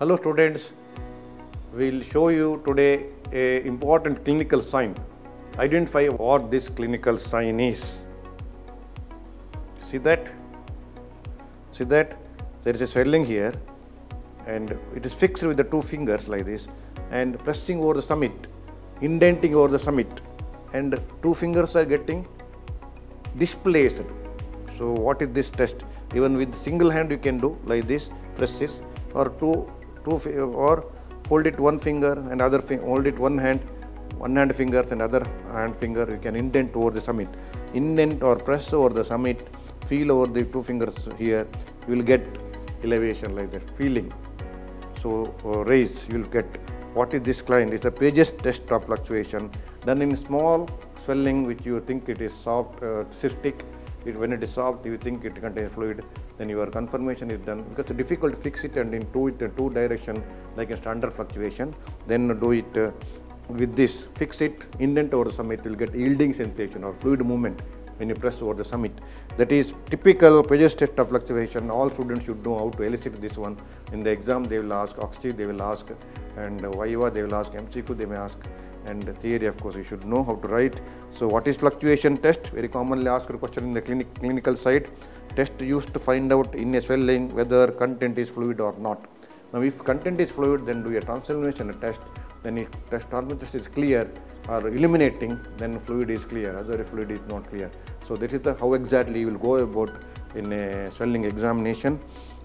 Hello students, we will show you today an important clinical sign. Identify what this clinical sign is. See that? See that? There is a swelling here and it is fixed with the two fingers like this and pressing over the summit, indenting over the summit, and two fingers are getting displaced. So what is this test? Even with single hand you can do like this, press this, or or hold it one finger and other finger, hold it one hand fingers and other hand finger, you can indent over the summit. Indent or press over the summit, feel over the two fingers here, you will get elevation like that, feeling. So raise, you will get. What is this client? It's a Paget's test of fluctuation. Then in small swelling which you think it is soft, cystic, when it is soft, you think it contains fluid, then your confirmation is done. Because it's difficult to fix it and do it in two directions like a standard fluctuation, then do it with this. Fix it, indent over the summit, you will get yielding sensation or fluid movement when you press over the summit. That is typical Paget's test of fluctuation. All students should know how to elicit this one. In the exam, they will ask OSCE, they will ask, and Viva, they will ask, MCQ, they may ask. And the theory, of course, you should know how to write. So what is fluctuation test? Very commonly asked question in the clinical side. Test used to find out in a swelling whether content is fluid or not. Now if content is fluid, then do a transformation test. Then if transformation test is clear or illuminating, then fluid is clear, otherwise fluid is not clear. So this is the how exactly you will go about in a swelling examination.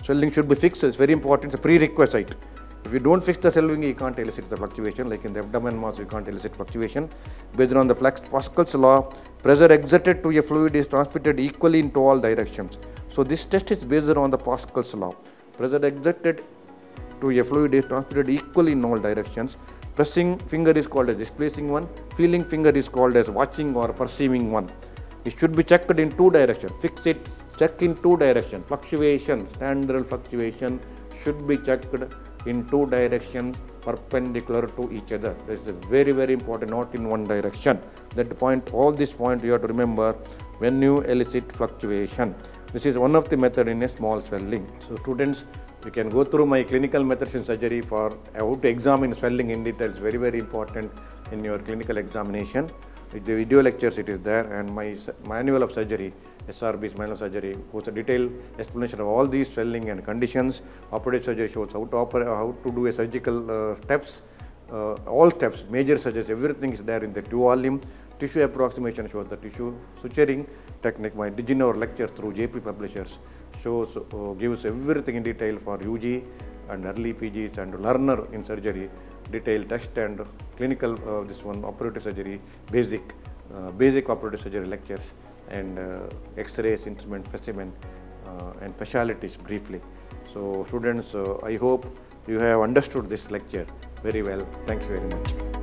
Swelling should be fixed, it's very important, it's a prerequisite. If you don't fix the swelling, you can't elicit the fluctuation. Like in the abdomen mass, you can't elicit fluctuation. Based on the Pascal's law, pressure exerted to a fluid is transmitted equally into all directions. So this test is based on the Pascal's law. Pressure exerted to a fluid is transmitted equally in all directions. Pressing finger is called as displacing one. Feeling finger is called as watching or perceiving one. It should be checked in two directions. Fix it, check in two directions. Fluctuation, standard fluctuation should be checked in two directions perpendicular to each other. This is very, very important, not in one direction. That point, all this point you have to remember when you elicit fluctuation. This is one of the method in a small swelling. So students, you can go through my clinical methods in surgery for how to examine swelling in detail. It's very, very important in your clinical examination. With the video lectures it is there, and my manual of surgery, SRB's Manual of Surgery, goes a detailed explanation of all these swelling and conditions. Operative surgery shows how to operate, how to do a surgical steps, all steps, major surgeries, everything is there in the two volume. Tissue approximation shows the tissue suturing technique. My DigiNour lecture through JP Publishers shows, gives everything in detail for UG and early PGs and learner in surgery. Detailed test and clinical, this one, operative surgery, basic operative surgery lectures, and x-rays, instrument, specimen, and specialties briefly. So students, I hope you have understood this lecture very well. Thank you very much.